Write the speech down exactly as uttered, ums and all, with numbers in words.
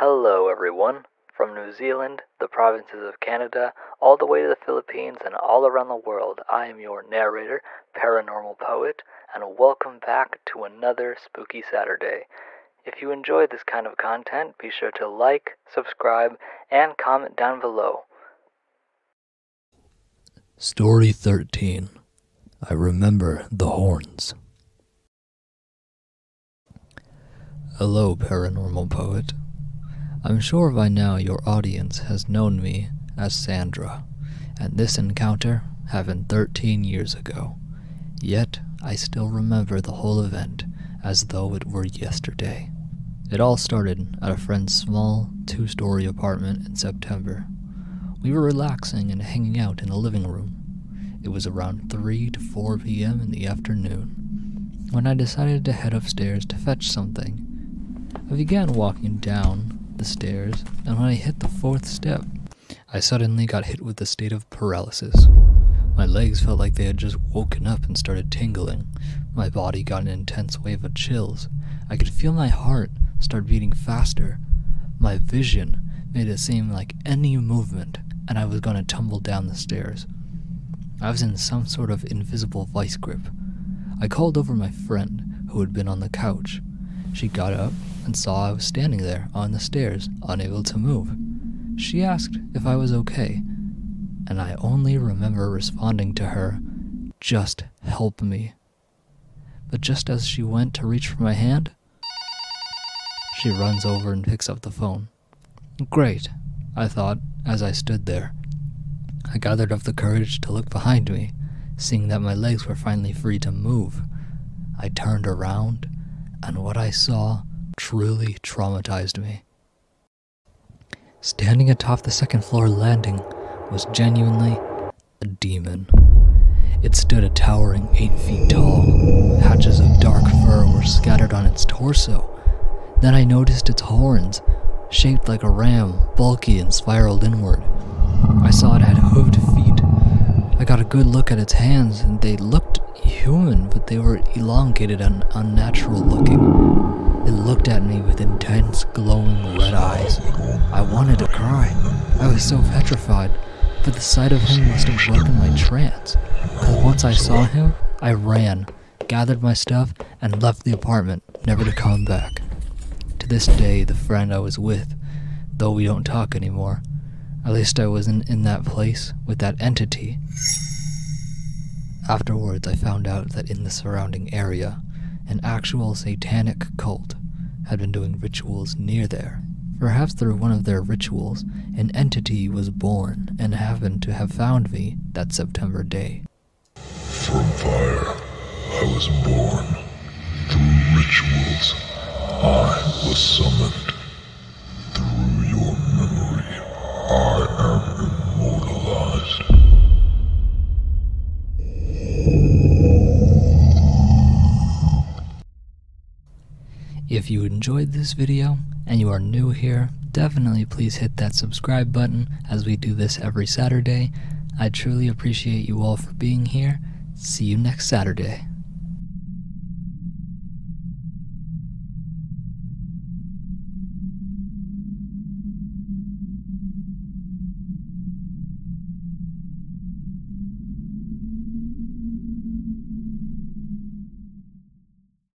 Hello everyone, from New Zealand, the provinces of Canada, all the way to the Philippines, and all around the world. I am your narrator, Paranormal Poet, and welcome back to another Spooky Saturday. If you enjoy this kind of content, be sure to like, subscribe, and comment down below. Story thirteen. I Remember the Horns. Hello, Paranormal Poet. I'm sure by now your audience has known me as Sandra, and this encounter happened thirteen years ago. Yet, I still remember the whole event as though it were yesterday. It all started at a friend's small, two-story apartment in September. We were relaxing and hanging out in the living room. It was around three to four p m in the afternoon, when I decided to head upstairs to fetch something. I began walking down the stairs, and when I hit the fourth step, I suddenly got hit with a state of paralysis. My legs felt like they had just woken up and started tingling. My body got an intense wave of chills. I could feel my heart start beating faster. My vision made it seem like any movement, and I was going to tumble down the stairs. I was in some sort of invisible vice grip. I called over my friend, who had been on the couch. She got up and saw I was standing there on the stairs, unable to move. She asked if I was okay, and I only remember responding to her, "Just help me." But just as she went to reach for my hand, she runs over and picks up the phone. Great, I thought as I stood there. I gathered up the courage to look behind me, seeing that my legs were finally free to move. I turned around, and what I saw truly traumatized me. Standing atop the second floor landing was genuinely a demon. It stood a towering eight feet tall. Patches of dark fur were scattered on its torso. Then I noticed its horns, shaped like a ram, bulky and spiraled inward. I saw it had hooved feet. I got a good look at its hands, and they looked human, but they were elongated and unnatural looking. It looked at me with intense, glowing red eyes. I wanted to cry. I was so petrified, but the sight of him must have broken my trance. Because once I saw him, I ran, gathered my stuff, and left the apartment, never to come back. To this day, the friend I was with, though we don't talk anymore, at least I wasn't in that place with that entity. Afterwards, I found out that in the surrounding area, an actual satanic cult had been doing rituals near there. Perhaps through one of their rituals, an entity was born and happened to have found me that September day. From fire, I was born. Through rituals, I was summoned. Through your memory, I am immortalized. If you enjoyed this video, and you are new here, definitely please hit that subscribe button as we do this every Saturday. I truly appreciate you all for being here. See you next Saturday.